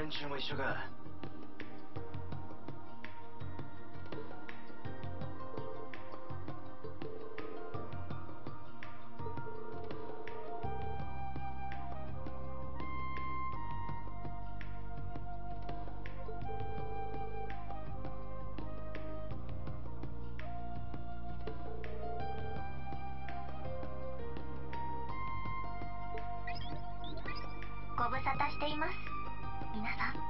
連中も一緒か。ご無沙汰しています皆さん。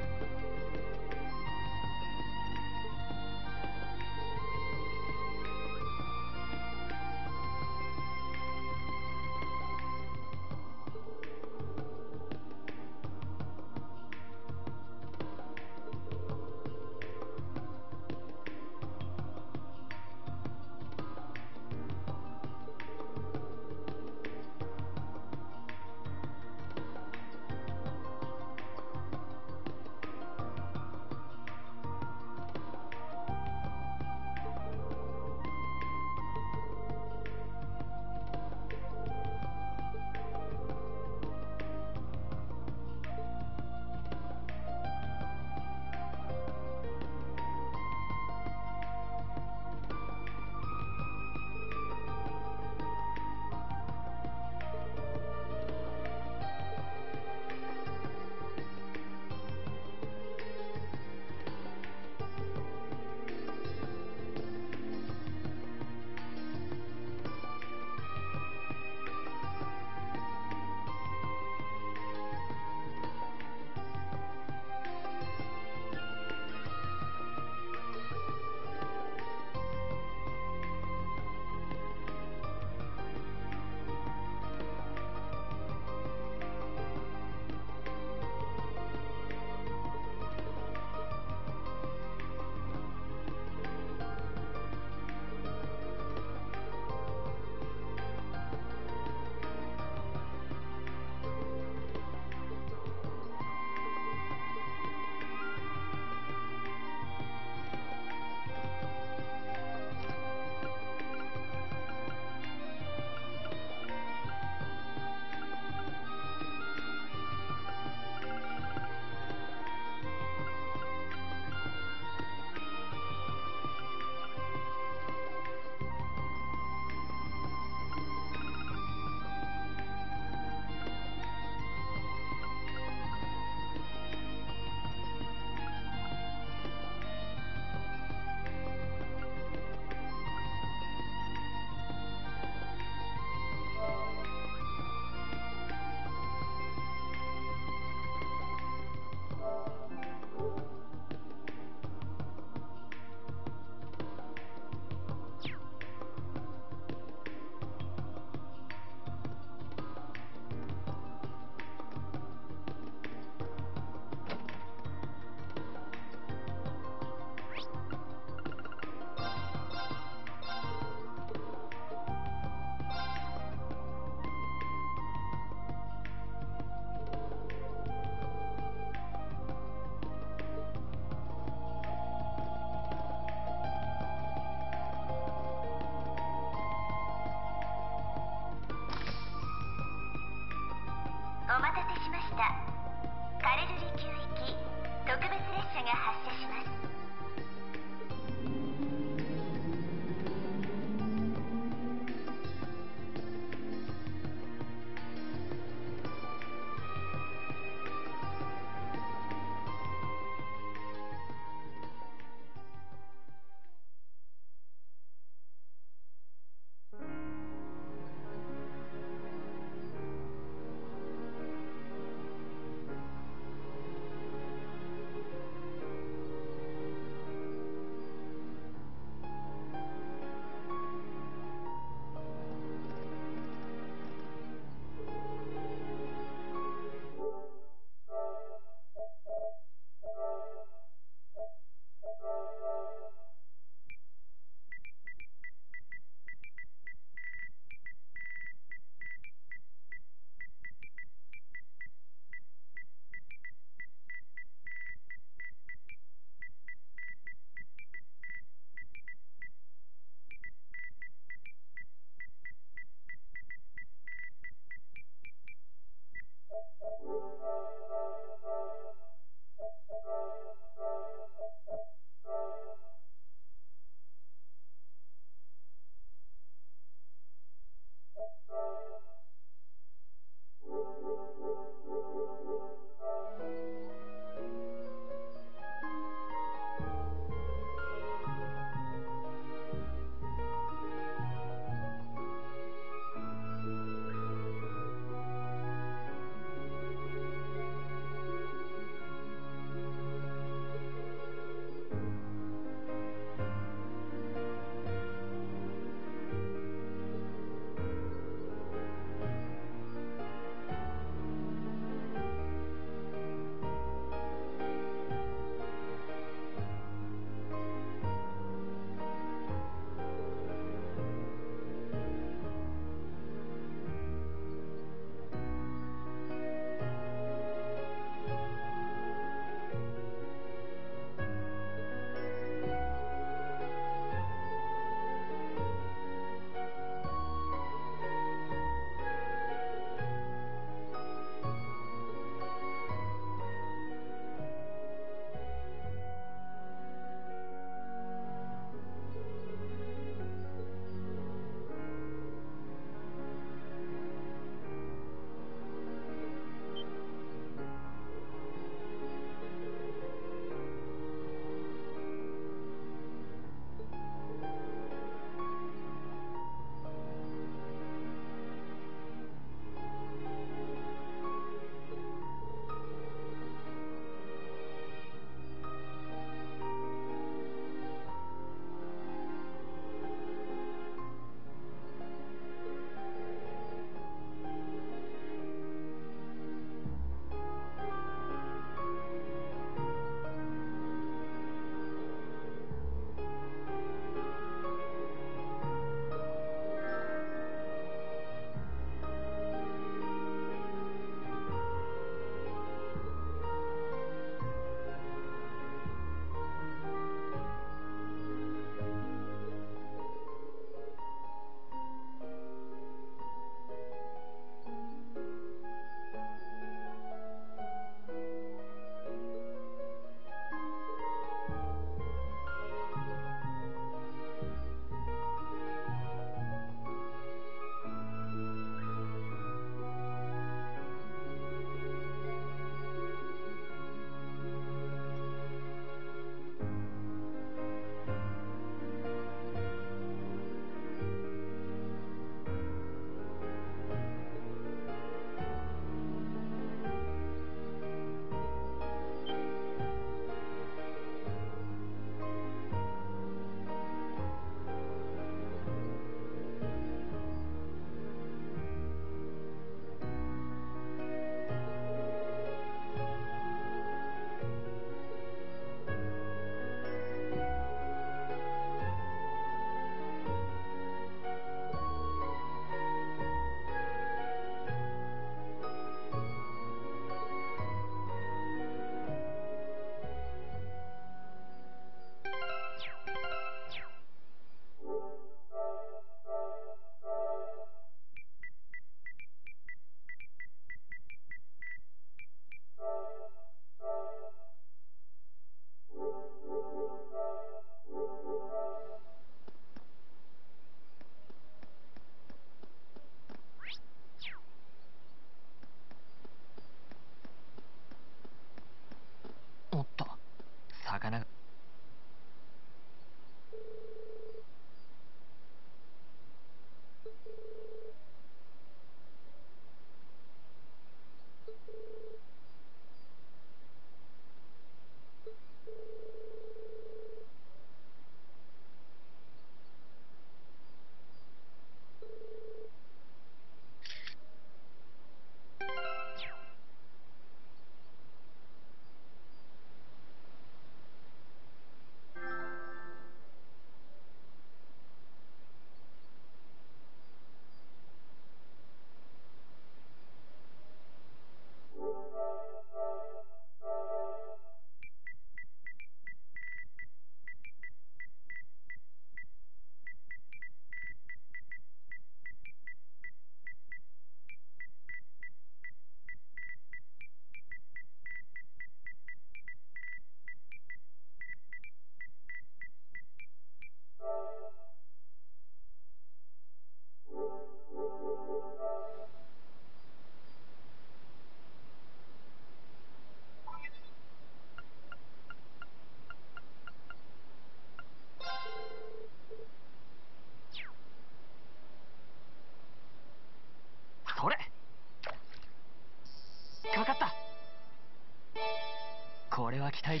期待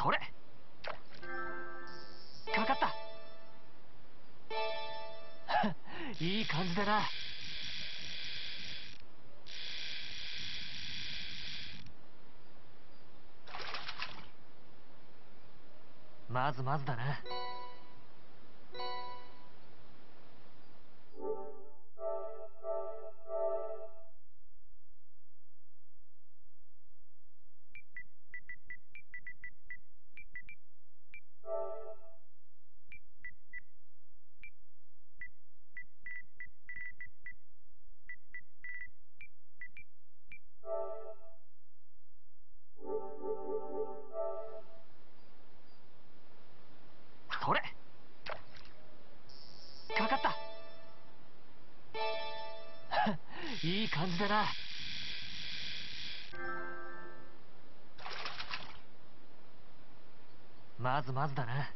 それ、かかった。いい感じだな。まずまずだな。いい感じだな。まずまずだな。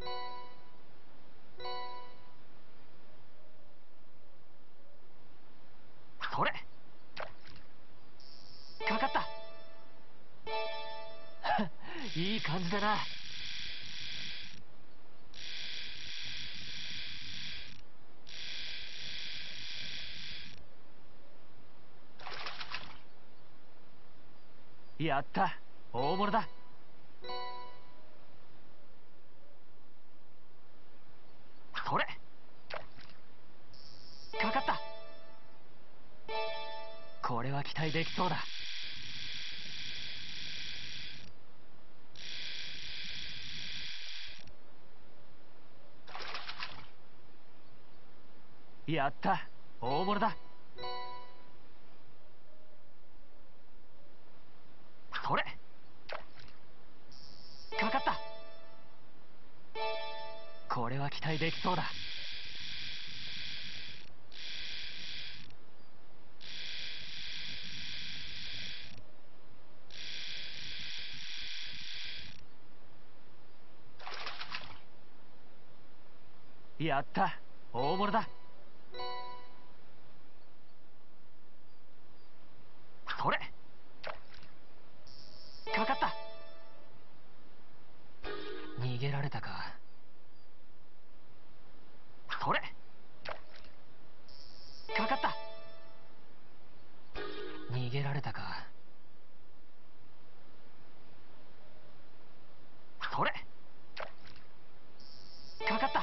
それ、かかった。いい感じだな。やった、大物だ。それ、かかった。これは期待できそうだ。やった、大物だ。それ、かかった。これは期待できそうだ。やった、大物だ。それ、かかった。逃げられたか。それ、かかった。逃げられたか。それ、かかった。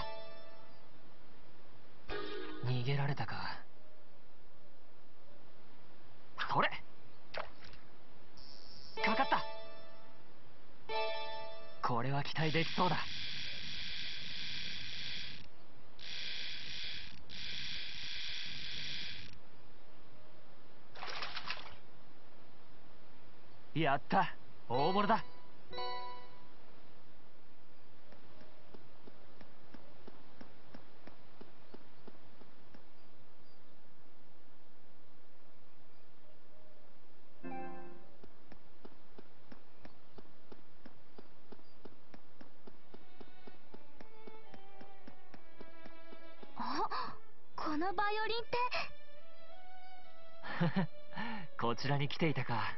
逃げられたか。それ、かかった。これは期待できそうだ。やった、大物だ。このバイオリンってこちらに来ていたか。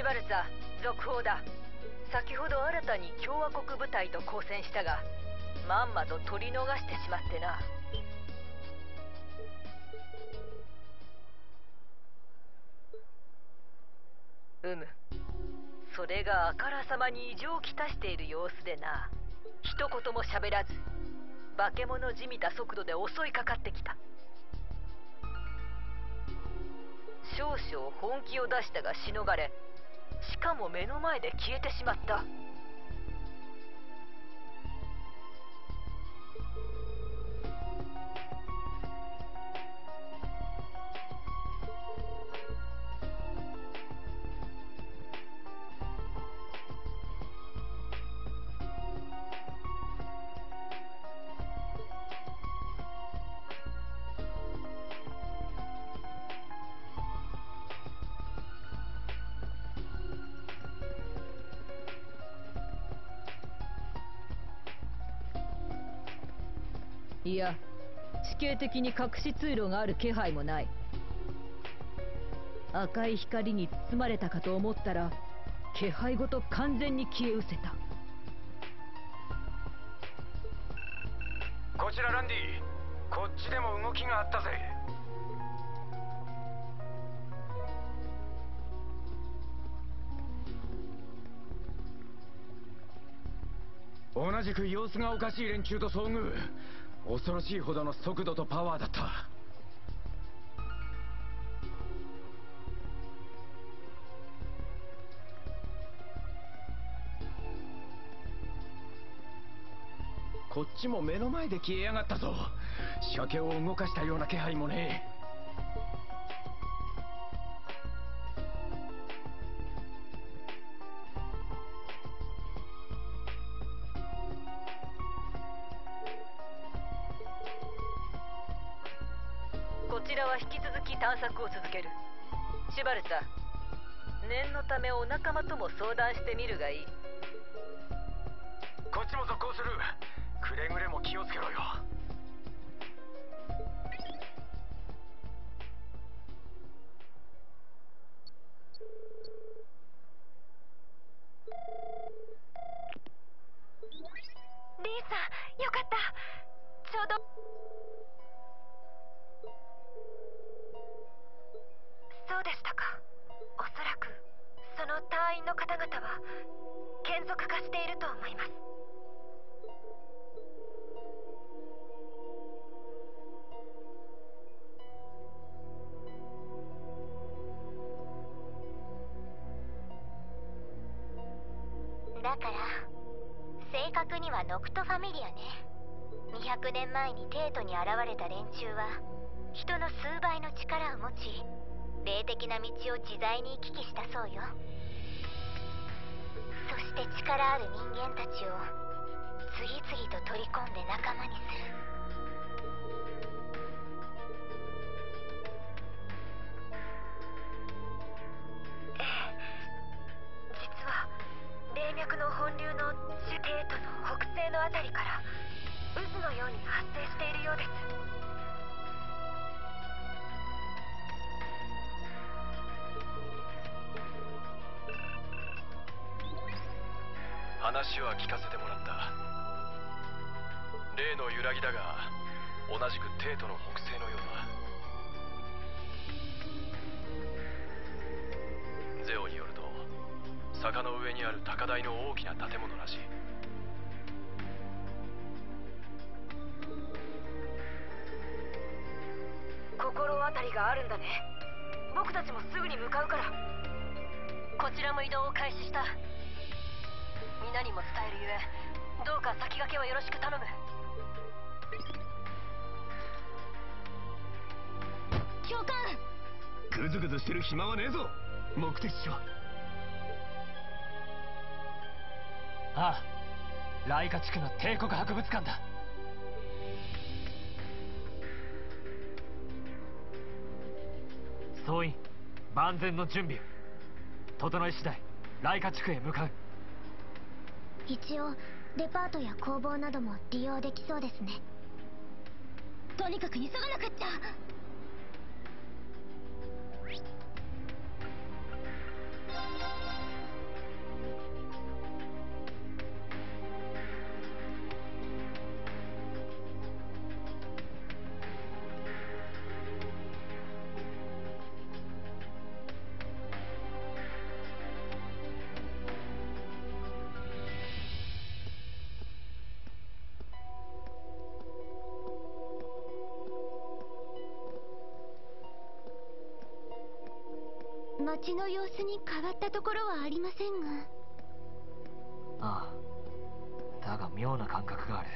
シュバルツァ続報だ。先ほど新たに共和国部隊と交戦したが、まんまと取り逃してしまってな。うむ、それがあからさまに異常をきたしている様子でな。一言も喋らず、化け物じみた速度で襲いかかってきた。少々本気を出したがしのがれ、しかも目の前で消えてしまった。いや、地形的に隠し通路がある気配もない。赤い光に包まれたかと思ったら、気配ごと完全に消え失せた。こちらランディ、こっちでも動きがあったぜ。同じく様子がおかしい連中と遭遇。恐ろしいほどの速度とパワーだった。こっちも目の前で消えやがったぞ。車両を動かしたような気配もねえ。探索を続ける。シュバルツァ、念のためお仲間とも相談してみるがいい。こっちも続行する。くれぐれも気をつけろよ。リーさん、よかった。ちょうどそうでしたか。おそらくその隊員の方々は眷属化していると思います。だから正確にはノクトファミリアね。200年前に帝都に現れた連中は人の数倍の力を持ち、霊的な道を自在に行き来したそうよ。そして力ある人間たちを次々と取り込んで仲間にする。実は霊脈の本流の地底との北西のあたりから渦のように発生しているようです。話は聞かせてもらった。例の揺らぎだが、同じく帝都の北西のようだ。ゼオによると、坂の上にある高台の大きな建物らしい。心当たりがあるんだね。僕たちもすぐに向かうから。こちらも移動を開始した。皆にも伝えるゆえ、どうか先駆けはよろしく頼む。教官、グズグズしてる暇はねえぞ。目的地は、ああ、ライカ地区の帝国博物館だ。総員、万全の準備を。整い次第ライカ地区へ向かう。一応デパートや工房なども利用できそうですね。とにかく急がなくっちゃ。町の様子に変わったところはありませんが。ああ、だが妙な感覚がある。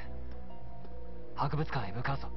博物館へ向かうぞ。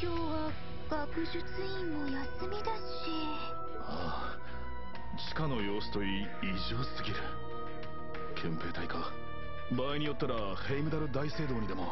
今日は学術院も休みだし。ああ、地下の様子といい異常すぎる。憲兵隊か。場合によったらヘイムダル大聖堂にでも。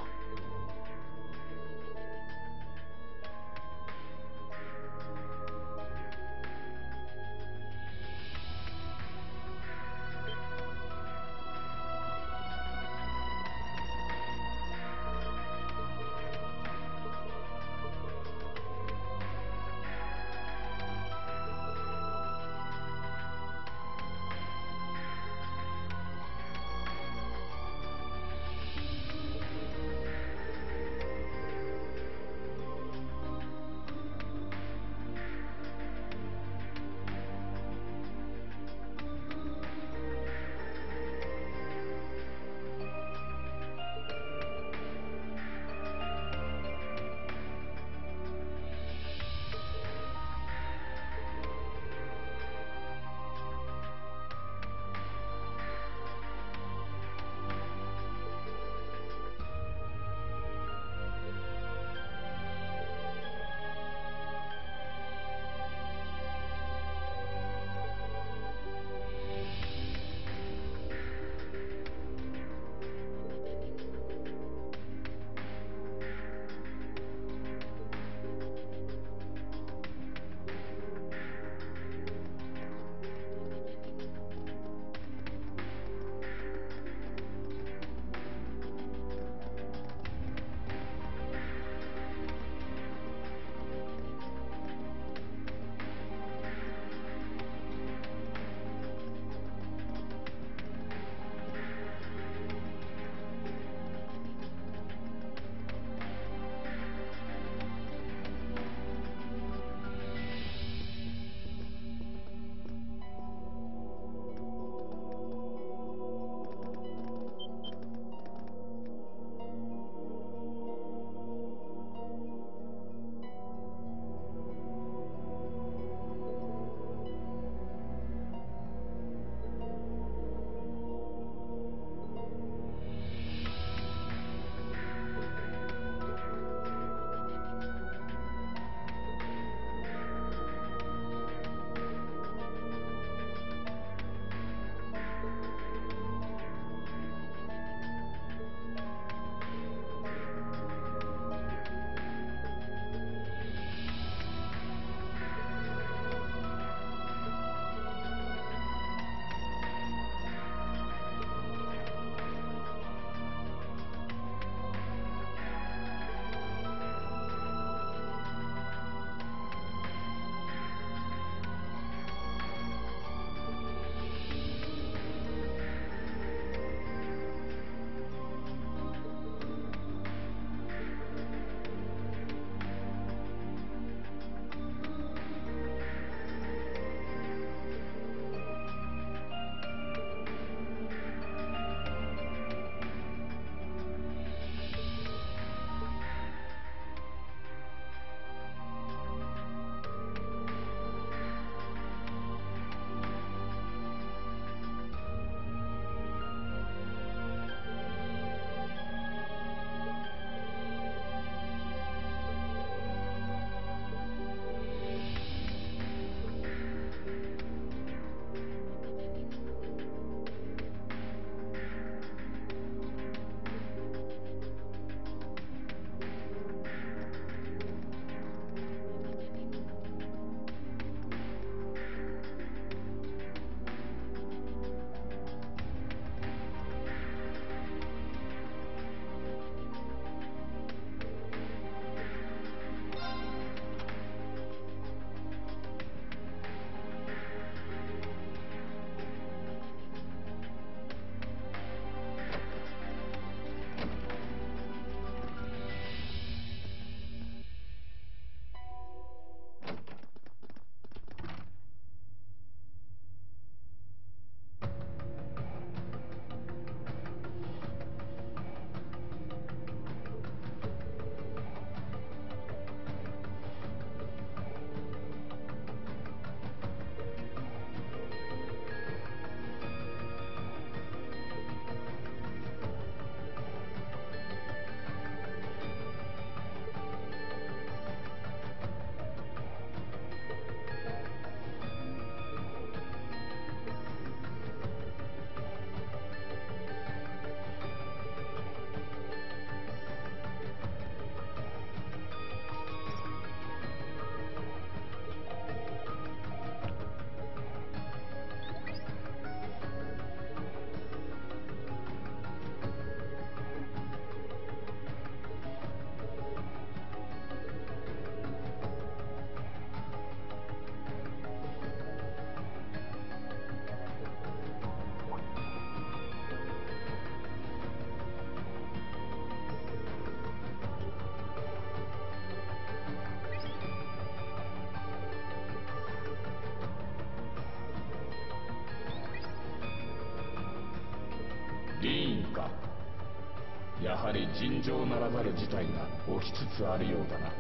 尋常ならざる事態が起きつつあるようだな。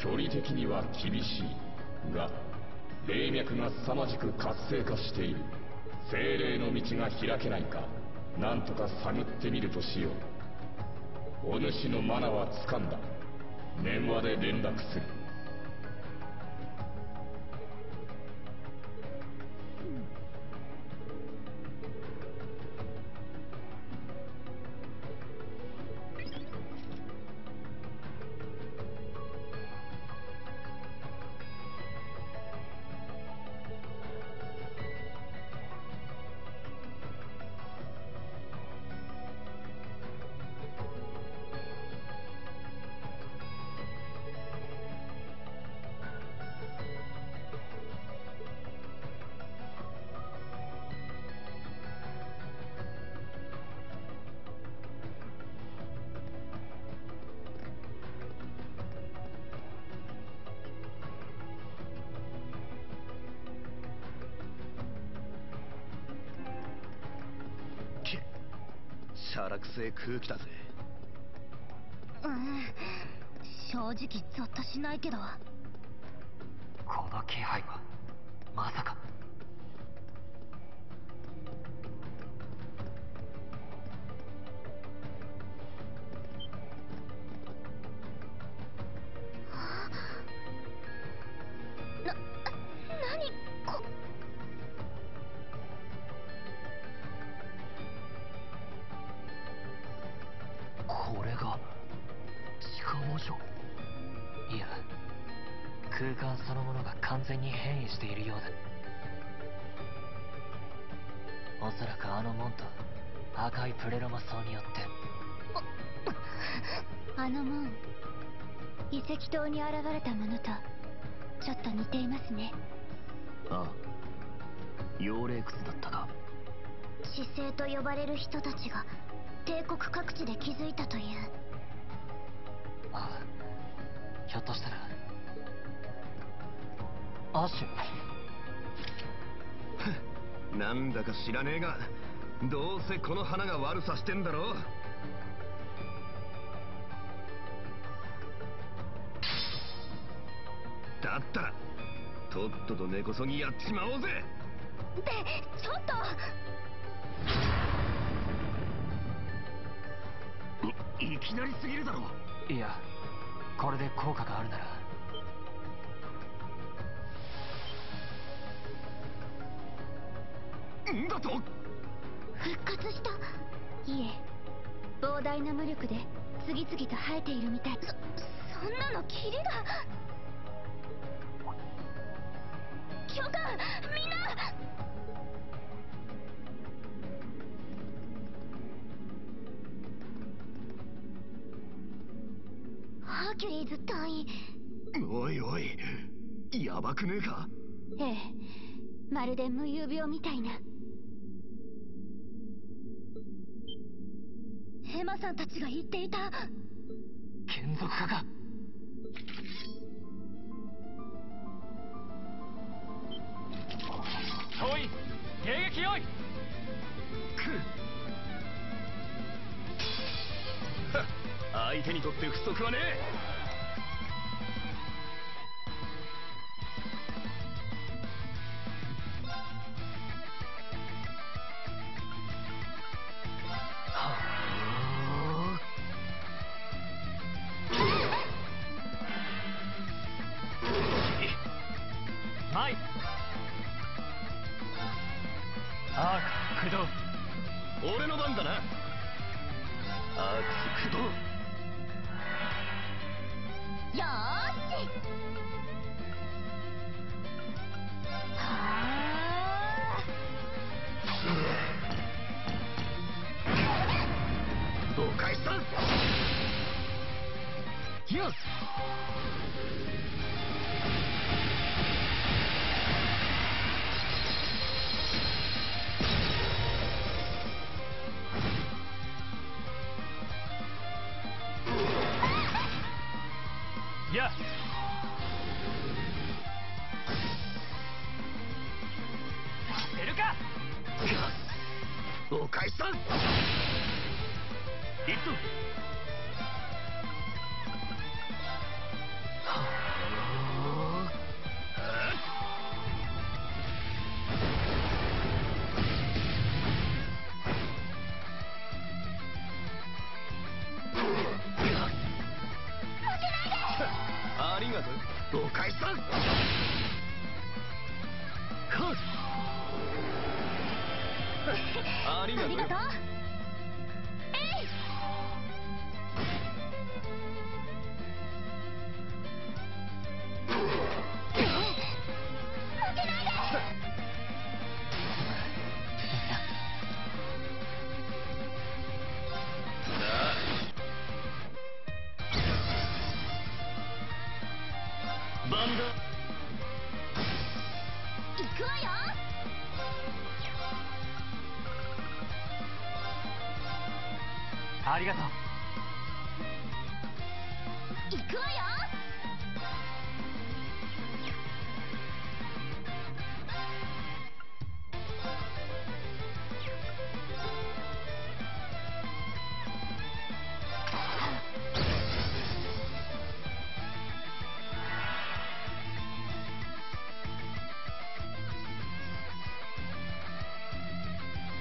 距離的には厳しいが、霊脈が凄まじく活性化している。精霊の道が開けないか、なんとか探ってみるとしよう。お主のマナは掴んだ。電話で連絡する。空気だぜ。正直ゾッとしないけど、この気配はまさか。適当に現れたものとちょっと似ていますね。ああ、妖霊窟だったか。知性と呼ばれる人たちが帝国各地で気づいたという。ああ、ひょっとしたらアシュなんだか知らねえが、どうせこの花が悪さしてんだろう。だったらとっとと根こそぎやっちまおうぜ。で、ちょっといきなりすぎるだろ。いや、これで効果があるなら。んだと、復活した。いえ、膨大な魔力で次々と生えているみたい。そんなのキリだ。教官、みんな！ハーキュリーズ隊員。おいおい、やばくねえか。ええ、まるで無遊病みたいな。ヘマさんたちが言っていた眷属化が。遠い、迎撃用意。相手にとって不足はねえ。を開始する。リット。 ありがとう。行くわよ。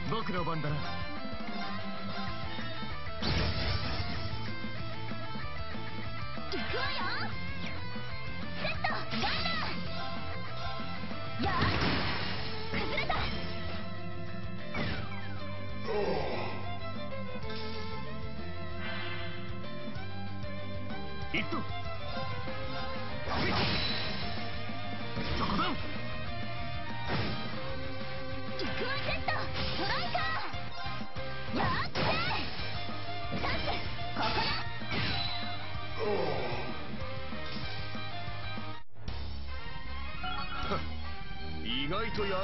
僕の番だな。 意外とや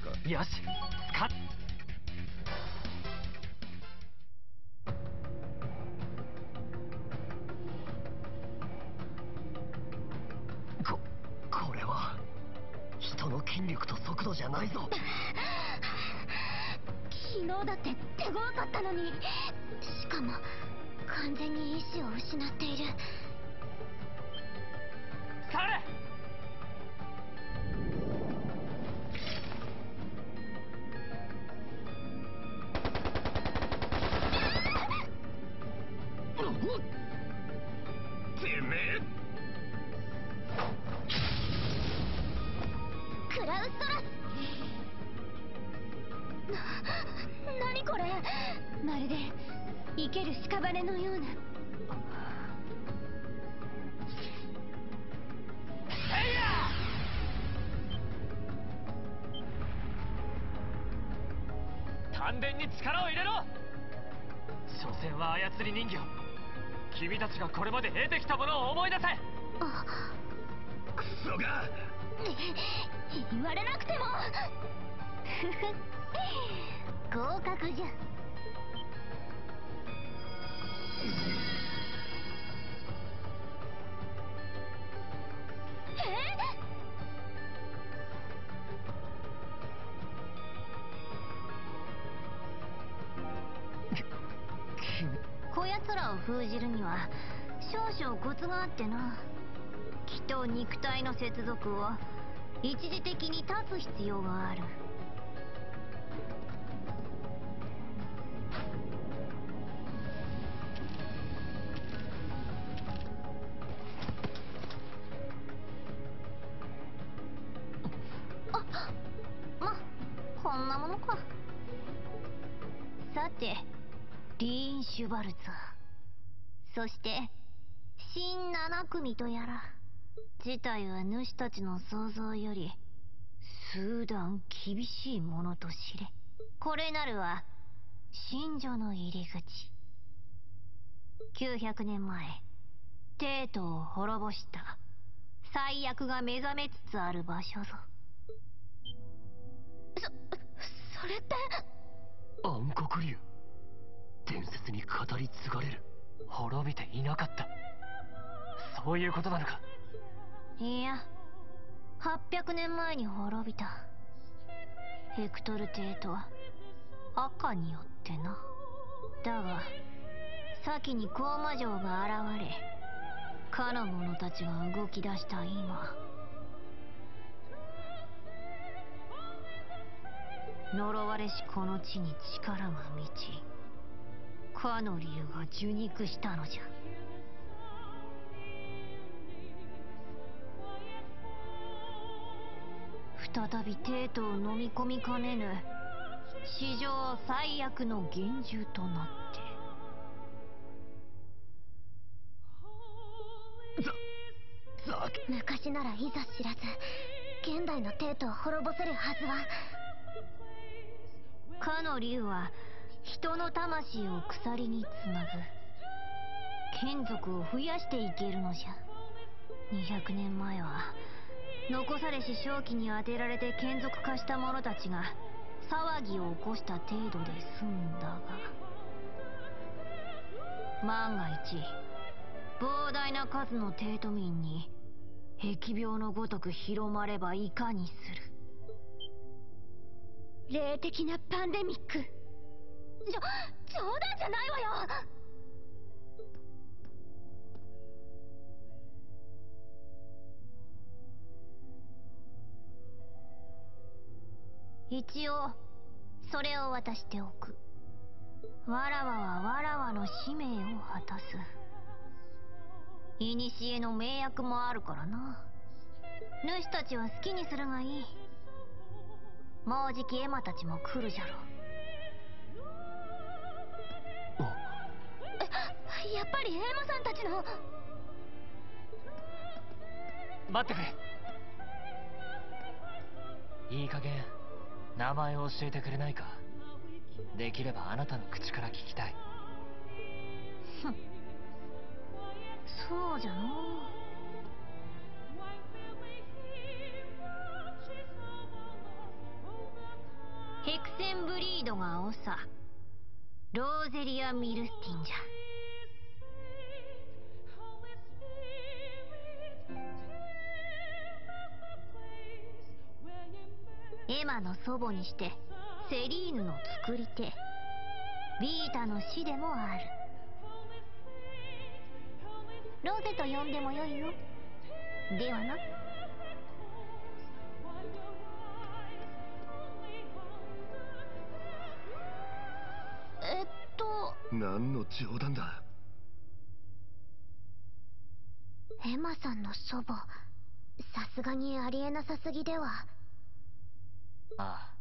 か。よし、使っ。 昨日だって手強かったのに、しかも完全に意志を失っている。帰れ。てめえ。クラウストラス。 何これ、まるで生ける屍のような。丹田に力を入れろ。所詮は操り人形。君たちがこれまで得てきたものを思い出せ。クソが言われなくても。合格じゃ。こやつらを封じるには少々コツがあってな。きっと肉体の接続を一時的に断つ必要がある。 さて、リーン・シュバルツ、そして新7組とやら、事態は主たちの想像より数段厳しいものと知れ。これなるは神女の入り口。900年前、帝都を滅ぼした災厄が目覚めつつある場所ぞ。それって。 暗黒竜、伝説に語り継がれる。滅びていなかった、そういうことなのか。いや、800年前に滅びたヘクトル帝とは赤によっってな。だが先に降魔城が現れ、かの者たちが動き出した今、呪われしこの地に力が満ち、かの竜が受肉したのじゃ。再び帝都を飲み込みかねぬ史上最悪の幻獣となって。昔ならいざ知らず現代の帝都を滅ぼせるはずは。かの竜は人の魂を鎖につなぐ眷属を増やしていけるのじゃ。200年前は残されし正気に当てられて眷属化した者たちが騒ぎを起こした程度で済んだが、万が一膨大な数の帝都民に疫病のごとく広まればいかにする。霊的なパンデミック。冗談じゃないわよ。一応それを渡しておく。わらわはわらわの使命を果たす。いにしえの名約もあるからな。主たちは好きにするがいい。もうじきエマたちも来るじゃろ。やっぱりエマさんたちの。待ってくれ。いい加減名前を教えてくれないか。できればあなたの口から聞きたい。そうじゃのう。ヘクセンブリードが長ローゼリア・ミルスティンじゃ。エマの祖母にしてセリーヌの作り手、ビータの師でもある。ロゼと呼んでもよいよ。ではな。何の冗談だ。エマさんの祖母、さすがにありえなさすぎでは。ああ、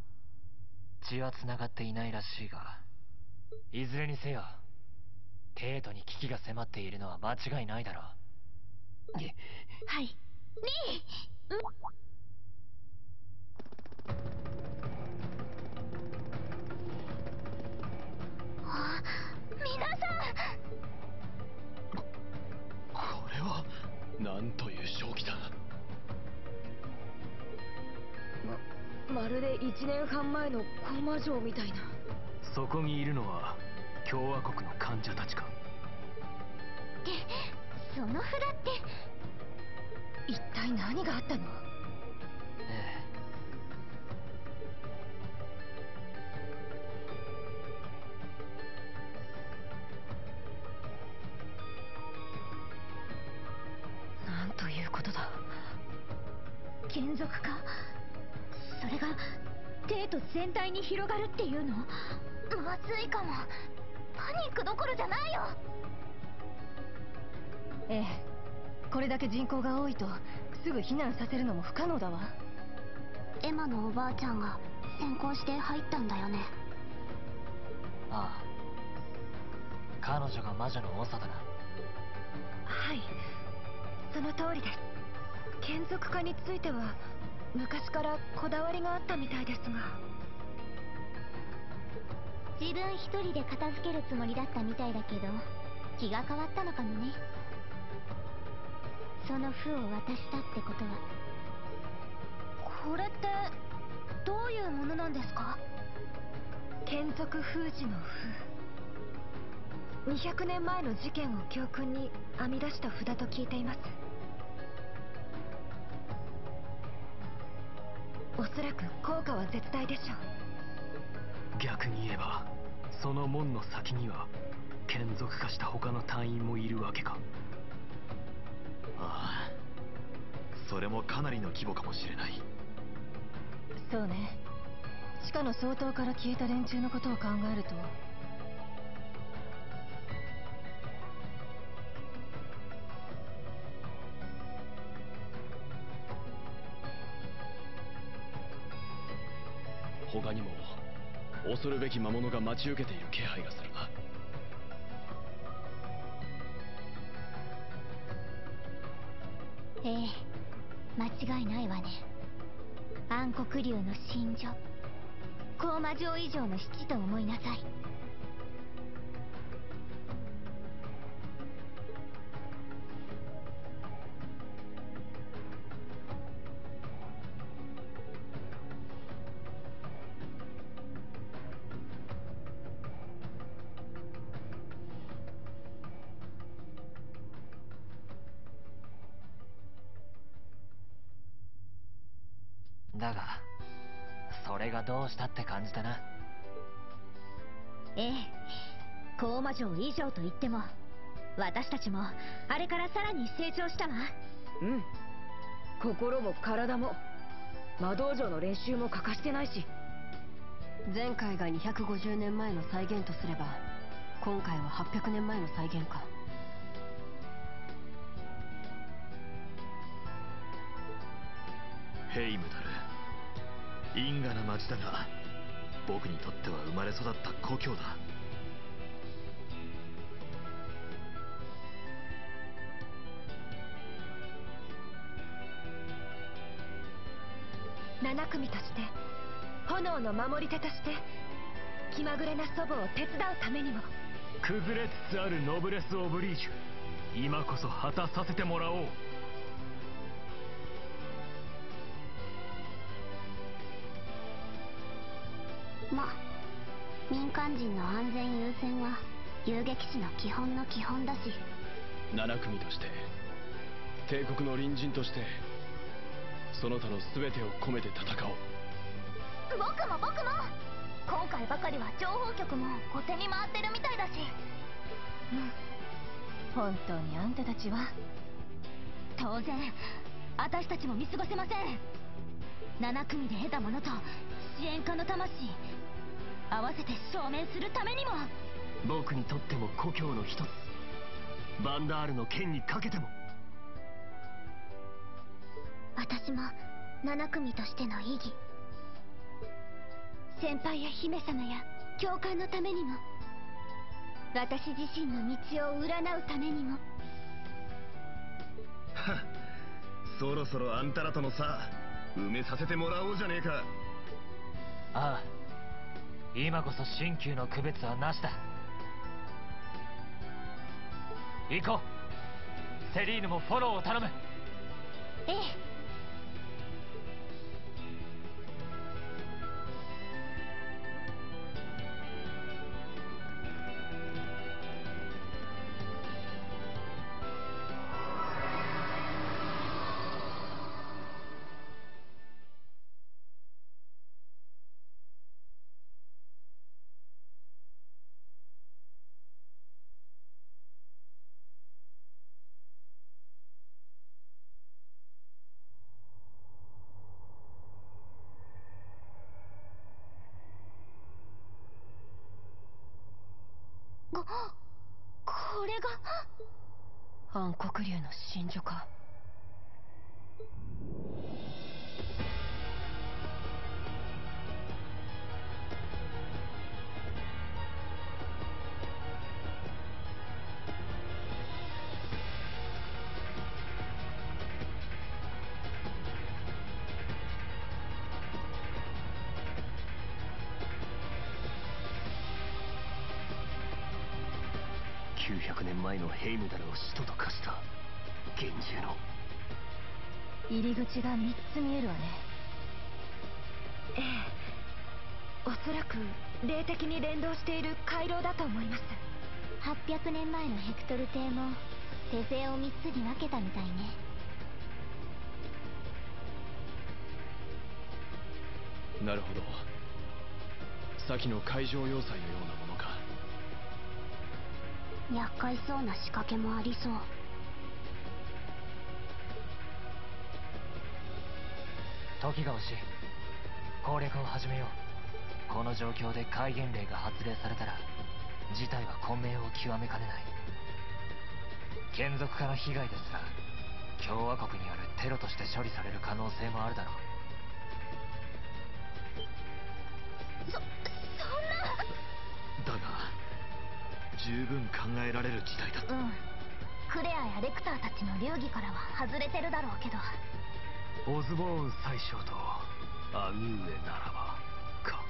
血はつながっていないらしいが、いずれにせよ帝都に危機が迫っているのは間違いないだろう。はい。リー、あ、皆さん、これはなんという正気だ。まるで1年半前の降魔城みたいな。そこにいるのは共和国の患者たちか。で、その札って一体何があったの？ええ、なんということだ。眷属か、それが帝都全体に広がるっていうの？まずいかも。パニックどころじゃないよ。ええ、これだけ人口が多いとすぐ避難させるのも不可能だわ。エマのおばあちゃんが先行して入ったんだよね。ああ、彼女が魔女の長だな。はい、その通りです。眷属化については昔からこだわりがあったみたいですが、自分一人で片付けるつもりだったみたいだけど気が変わったのかもね。その負を渡したってことは。これってどういうものなんですか？眷属封じの負。200年前の事件を教訓に編み出した札と聞いています。おそらく効果は絶大でしょう。逆に言えばその門の先には眷属化した他の隊員もいるわけか。ああ、それもかなりの規模かもしれない。そうね、地下の相当から消えた連中のことを考えると、他にも恐るべき魔物が待ち受けている気配がするな。ええ、間違いないわね。暗黒竜の真珠、高魔城以上の七と思いなさい。だが、それがどうしたって感じだな。ええ、高魔城以上と言っても、私たちもあれからさらに成長したわ。うん、心も体も。魔道場の練習も欠かしてないし、前回が250年前の再現とすれば、今回は800年前の再現か。ヘイムダル、因果な町だが、僕にとっては生まれ育った故郷だ。7組として、炎の守り手として、気まぐれな祖母を手伝うためにも。崩れつつあるノブレス・オブリージュ、今こそ果たさせてもらおう。ま、民間人の安全優先は遊撃士の基本の基本だし、7組として、帝国の隣人として、その他の全てを込めて戦おう。僕も今回ばかりは情報局も後手に回ってるみたいだし。うん、本当にあんたたちは。当然、私たちも見過ごせません。7組で得たものと支援家の魂、合わせて証明するためにも。僕にとっても故郷の一つ、バンダールの剣にかけても。私も7組としての意義、先輩や姫様や教官のためにも、私自身の道を占うためにも。はっ、そろそろあんたらとの差埋めさせてもらおうじゃねえか。ああ、今こそ新旧の区別はなしだ。行こう。セリーヌもフォローを頼む。ええ。これが暗黒竜の真珠か。900年前のヘイムダルを使徒と化した幻獣の入り口が3つ見えるわね。ええ、おそらく霊的に連動している回廊だと思います。800年前のヘクトル帝も手勢を3つに分けたみたいね。なるほど、先の海上要塞のようなものか。厄介そうな仕掛けもありそう。時が惜しい。攻略を始めよう。この状況で戒厳令が発令されたら事態は混迷を極めかねない。眷属化の被害ですら共和国によるテロとして処理される可能性もあるだろう。そんな。だが十分考えられる事態だ。うん、クレアやレクターたちの流儀からは外れてるだろうけど、オズボーン宰相と兄上ならばか。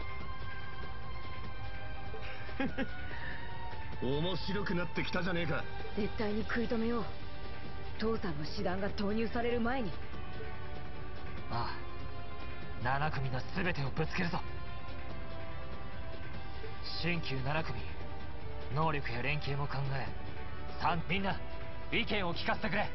面白くなってきたじゃねえか。絶対に食い止めよう。父さんの師団が投入される前に。ああ、7組の全てをぶつけるぞ。新旧7組、能力や連携も考え、みんな意見を聞かせてくれ。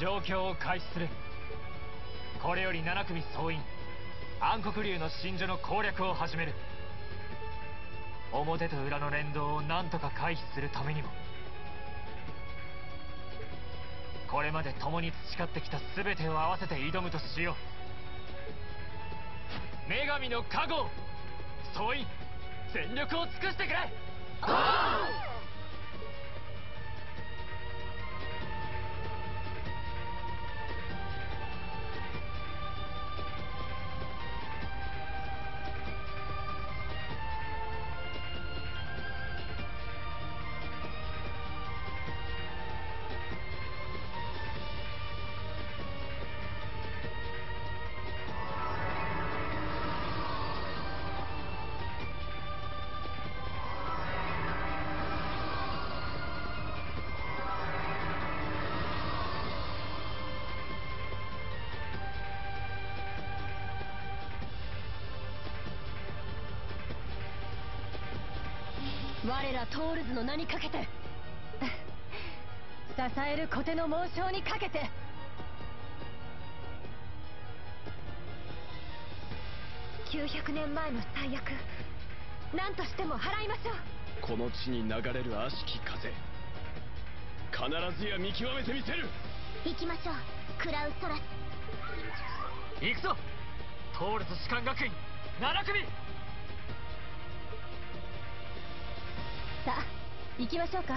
状況を開始する。これより7組総員暗黒竜の真珠の攻略を始める。表と裏の連動を何とか回避するためにも、これまで共に培ってきた全てを合わせて挑むとしよう。女神の加護、総員全力を尽くしてくれ。我らトールズの名にかけて支える小手の紋章にかけて、900年前の災厄何としても払いましょう。この地に流れる悪しき風、必ずや見極めてみせる。行きましょう、クラウソラス。行くぞ、トールズ士官学院7組。さあ行きましょうか。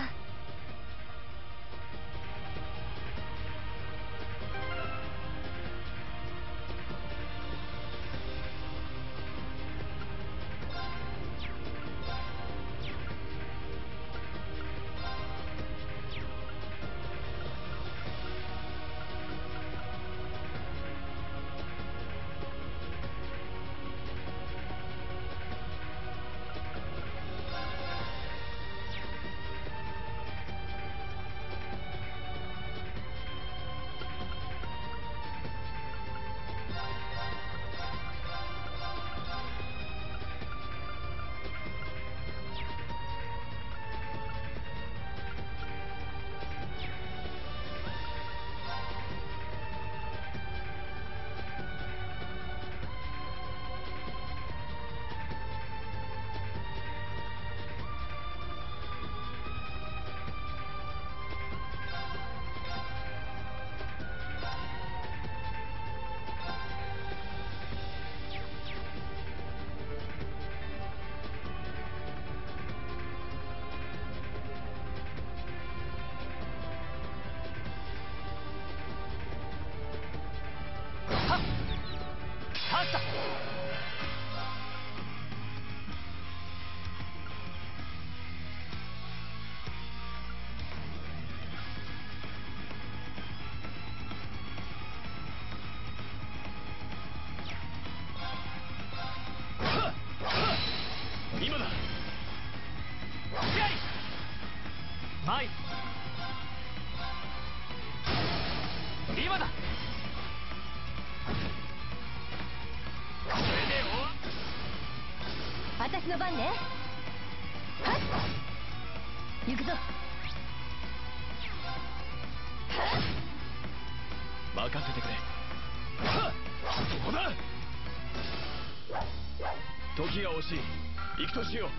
私の番ね。はっ、行くぞ。任せてくれ。そこだ。時が惜しい、行くとしよう。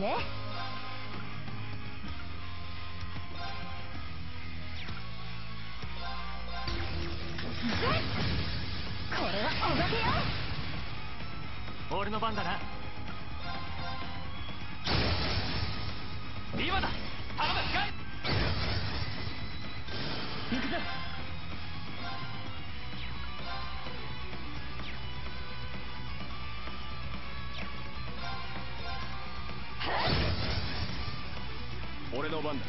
ね。これはお化けよ。俺の番だな。今だ、頼む、使え。行くぞ。俺の番だ。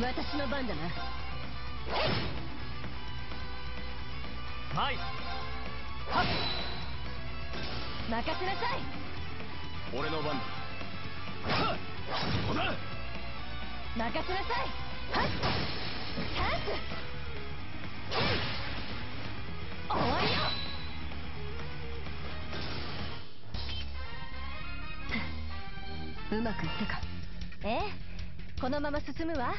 私の番だな。はい、任せなさい。俺の番だ。こだ。任せなさい。はっ。タンク。終わりよ。うまくいったか。ええ、このまま進むわ。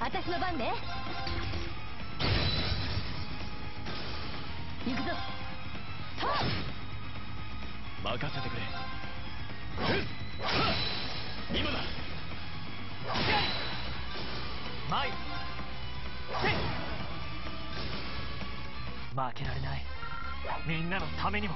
私の番ね。行くぞ。はっ。任せてくれ。今だ。前。負けられない。みんなのためにも。